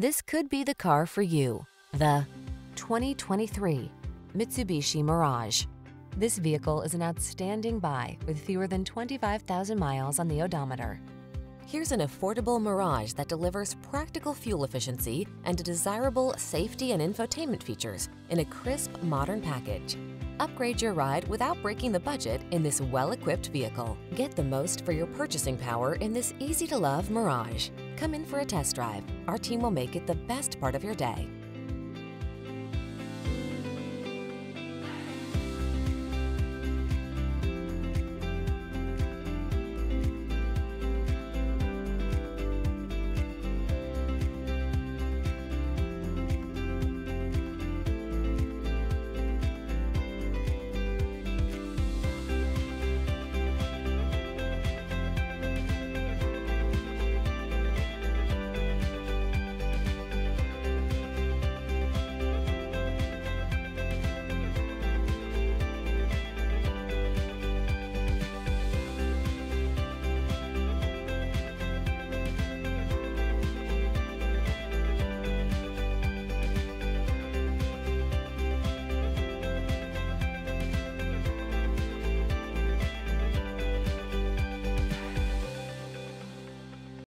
This could be the car for you. The 2023 Mitsubishi Mirage. This vehicle is an outstanding buy with fewer than 25,000 miles on the odometer. Here's an affordable Mirage that delivers practical fuel efficiency and desirable safety and infotainment features in a crisp, modern package. Upgrade your ride without breaking the budget in this well-equipped vehicle. Get the most for your purchasing power in this easy-to-love Mirage. Come in for a test drive. Our team will make it the best part of your day.